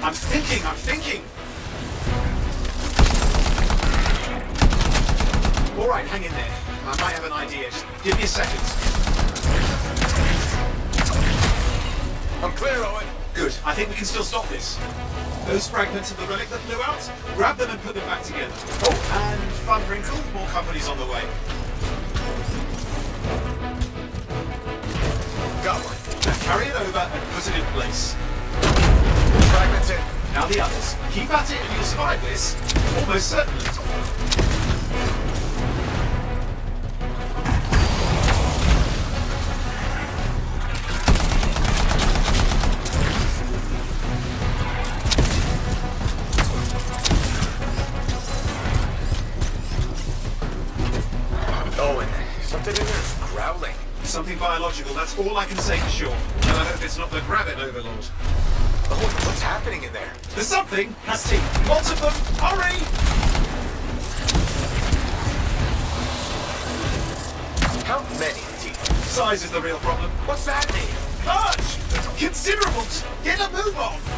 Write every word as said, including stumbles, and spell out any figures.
I'm thinking, I'm thinking! Alright, hang in there. I might have an idea. Give me a second. I'm clear, Owen. Good. I think we can still stop this. Those fragments of the relic that blew out, grab them and put them back together. Oh, and fun wrinkle, more companies on the way. Got one. Now carry it over and put it in place. Fragments in. Now the others. Keep at it and you'll survive this. Almost certainly. Something biological, that's all I can say for sure. And I hope it's not the Grabbit Overlord. Oh, what's happening in there? There's something! Has teeth! Lots of them! Hurry! How many teeth? Size is the real problem. What's that mean? Large! Considerable! Get a move on!